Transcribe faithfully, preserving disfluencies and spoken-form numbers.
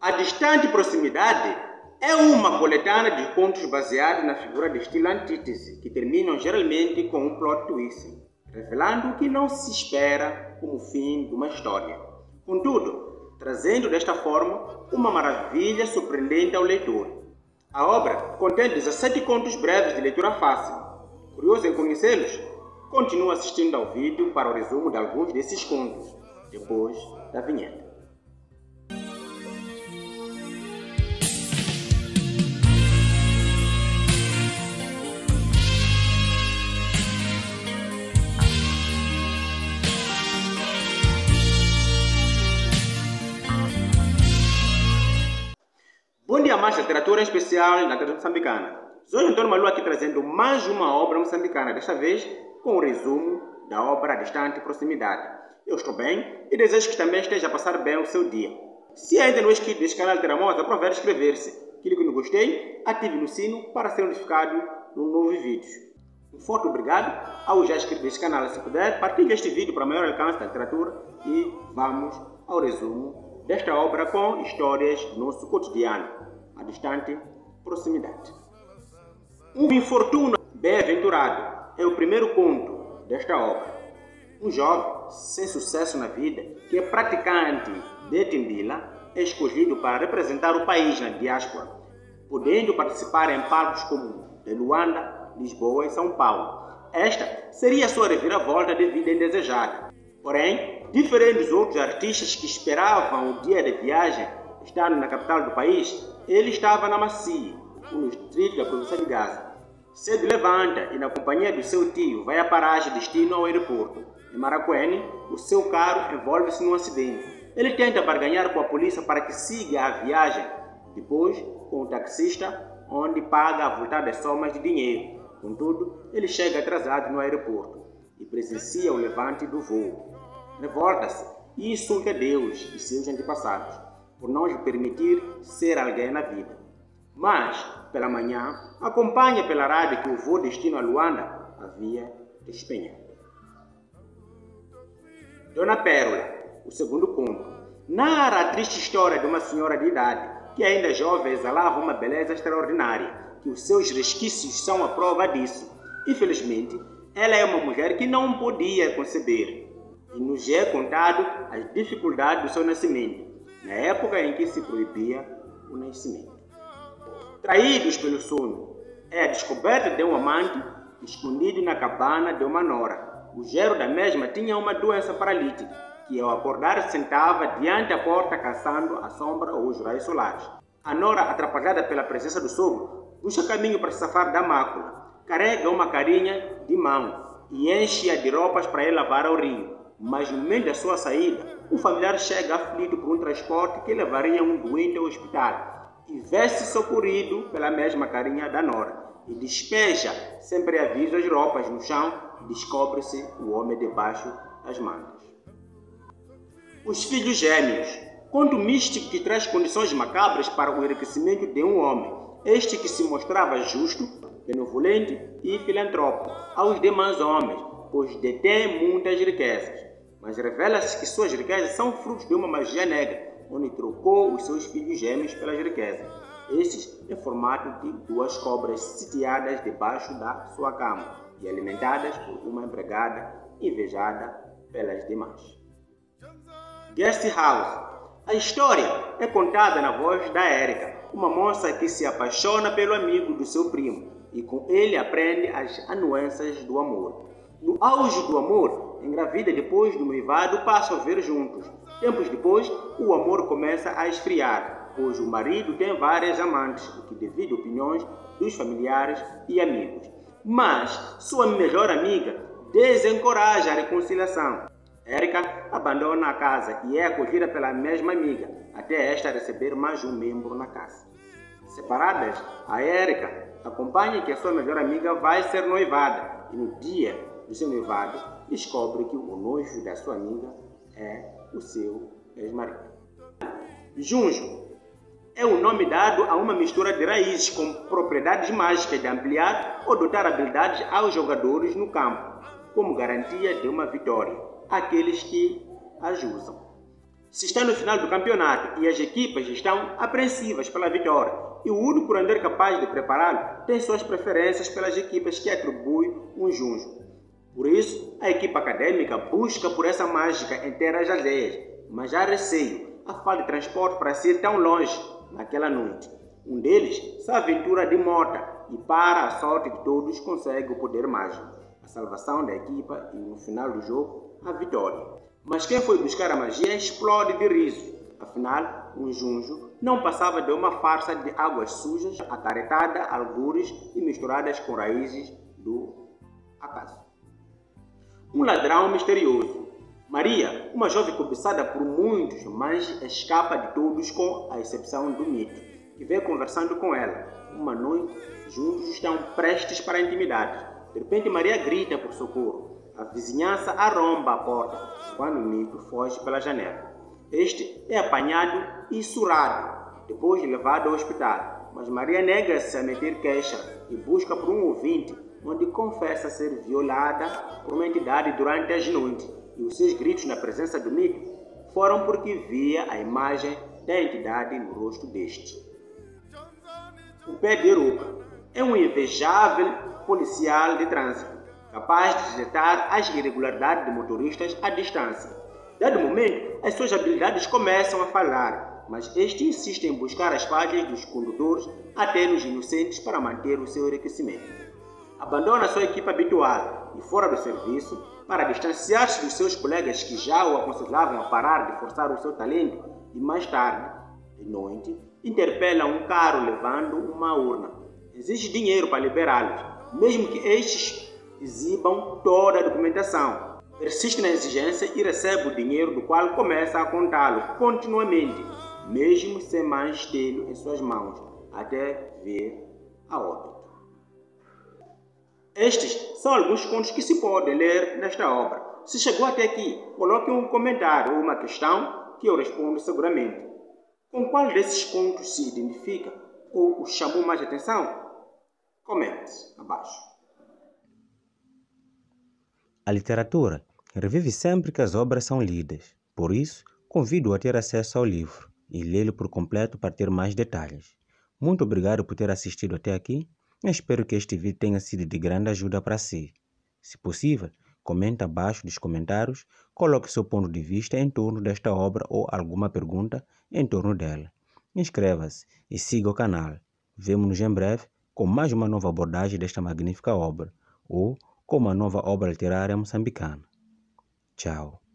A Distante Proximidade é uma coletânea de contos baseados na figura de estilo antítese, que terminam geralmente com um plot twist, revelando o que não se espera como fim de uma história. Contudo, trazendo desta forma uma maravilha surpreendente ao leitor. A obra contém dezessete contos breves de leitura fácil. Curioso em conhecê-los? Continue assistindo ao vídeo para o resumo de alguns desses contos, depois da vinheta. Bom dia, mais literatura especial na literatura moçambicana. Zóias António Malua aqui trazendo mais uma obra moçambicana, desta vez com o resumo da obra A Distante Proximidade. Eu estou bem e desejo que também esteja a passar bem o seu dia. Se ainda não é inscrito neste canal Literamosa, aproveite a inscrever-se, clique no gostei, ative no sino para ser notificado de um novo vídeo. Um forte obrigado ao já inscrito neste canal. Se puder, partilhe este vídeo para maior alcance da literatura e vamos ao resumo desta obra com histórias do nosso cotidiano, A Distante Proximidade. Um infortúnio bem-aventurado é o primeiro conto desta obra. Um jovem sem sucesso na vida, que é praticante de Timbila, é escolhido para representar o país na diáspora, podendo participar em palcos comuns de Luanda, Lisboa e São Paulo. Esta seria a sua reviravolta de vida indesejada. Porém, diferente dos outros artistas que esperavam o dia da viagem, estando na capital do país, ele estava na Macia, no distrito da província de Gaza. Cedo levanta e, na companhia do seu tio, vai à paragem destino ao aeroporto. Em Maracuene, o seu carro envolve-se num acidente. Ele tenta barganhar com a polícia para que siga a viagem, depois com o taxista, onde paga avultadas somas de dinheiro. Contudo, ele chega atrasado no aeroporto e presencia o levante do voo. Revolta-se e insulta Deus e seus antepassados por não lhe permitir ser alguém na vida. Mas, pela manhã, acompanha pela rádio que o voo destino a Luanda havia despenhado. Dona Pérola, o segundo conto, narra a triste história de uma senhora de idade, que ainda jovem exalava uma beleza extraordinária, que os seus resquícios são a prova disso. Infelizmente, ela é uma mulher que não podia conceber, e nos é contado as dificuldades do seu nascimento, na época em que se proibia o nascimento. Traídos pelo sono, é a descoberta de um amante escondido na cabana de uma nora. O genro da mesma tinha uma doença paralítica, que ao acordar sentava diante da porta caçando a sombra ou os raios solares. A nora, atrapalhada pela presença do sogro, busca caminho para se safar da mácula. Carrega uma carinha de mão e enche-a de roupas para ir lavar ao rio. Mas no meio da sua saída, o familiar chega aflito por um transporte que levaria um doente ao hospital e veste-se socorrido pela mesma carinha da nora e despeja, sem preaviso, as roupas no chão. Descobre-se o homem debaixo das mantas. Os Filhos Gêmeos, conto místico que traz condições macabras para o enriquecimento de um homem, este que se mostrava justo, benevolente e filantropo aos demais homens, pois detém muitas riquezas. Mas revela-se que suas riquezas são frutos de uma magia negra, onde trocou os seus filhos gêmeos pelas riquezas. Estes em formato de duas cobras sitiadas debaixo da sua cama e alimentadas por uma empregada invejada pelas demais. Guest House. A história é contada na voz da Erica, uma moça que se apaixona pelo amigo do seu primo e com ele aprende as nuances do amor. No auge do amor, engravida depois do noivado, passam a ver juntos. Tempos depois, o amor começa a esfriar, pois o marido tem várias amantes, o que divide opiniões dos familiares e amigos. Mas sua melhor amiga desencoraja a reconciliação. Erica abandona a casa e é acolhida pela mesma amiga, até esta receber mais um membro na casa. Separadas, a Erica acompanha que a sua melhor amiga vai ser noivada e no dia do seu noivado descobre que o noivo da sua amiga é o seu ex-marido. Junjo é o nome dado a uma mistura de raízes com propriedades mágicas de ampliar ou dotar habilidades aos jogadores no campo, como garantia de uma vitória, àqueles que as usam. Se está no final do campeonato e as equipas estão apreensivas pela vitória, e o único curandeiro capaz de prepará-lo tem suas preferências pelas equipas que atribui um junjo. Por isso, a equipa acadêmica busca por essa mágica em terras alheias, mas há receio, a falta de transporte para ser tão longe naquela noite. Um deles se aventura de mota e, para a sorte de todos, consegue o poder mágico, a salvação da equipa e, no final do jogo, a vitória. Mas quem foi buscar a magia explode de riso. Afinal, um junjo não passava de uma farsa de águas sujas, acaretada a algures e misturadas com raízes do acaso. Um ladrão misterioso. Maria, uma jovem cobiçada por muitos, mas escapa de todos com a exceção do mito, que vem conversando com ela. Uma noite, junjos estão prestes para a intimidade. De repente, Maria grita por socorro. A vizinhança arromba a porta, quando o mito foge pela janela. Este é apanhado e surrado, depois levado ao hospital. Mas Maria nega-se a meter queixa e busca por um ouvinte, onde confessa ser violada por uma entidade durante as noites. E os seus gritos na presença do mito foram porque via a imagem da entidade no rosto deste. O pé de Erica é um invejável policial de trânsito, capaz de detectar as irregularidades de motoristas à distância. Dado momento, as suas habilidades começam a falhar, mas este insiste em buscar as falhas dos condutores até nos inocentes para manter o seu enriquecimento. Abandona sua equipe habitual e fora do serviço para distanciar-se dos seus colegas que já o aconselhavam a parar de forçar o seu talento e mais tarde, de noite, interpela um carro levando uma urna. Exige dinheiro para liberá-los, mesmo que estes exibam toda a documentação. Persiste na exigência e recebe o dinheiro do qual começa a contá-lo continuamente, mesmo sem mais tê-lo em suas mãos, até ver a óbito. Estes são alguns contos que se podem ler nesta obra. Se chegou até aqui, coloque um comentário ou uma questão que eu respondo seguramente. Com qual desses contos se identifica ou os chamou mais atenção? Comente abaixo. A literatura revive sempre que as obras são lidas. Por isso, convido-o a ter acesso ao livro e lê-lo por completo para ter mais detalhes. Muito obrigado por ter assistido até aqui. Espero que este vídeo tenha sido de grande ajuda para si. Se possível, comente abaixo dos comentários, coloque seu ponto de vista em torno desta obra ou alguma pergunta em torno dela. Inscreva-se e siga o canal. Vemo-nos em breve com mais uma nova abordagem desta magnífica obra, ou como a nova obra literária moçambicana. Tchau.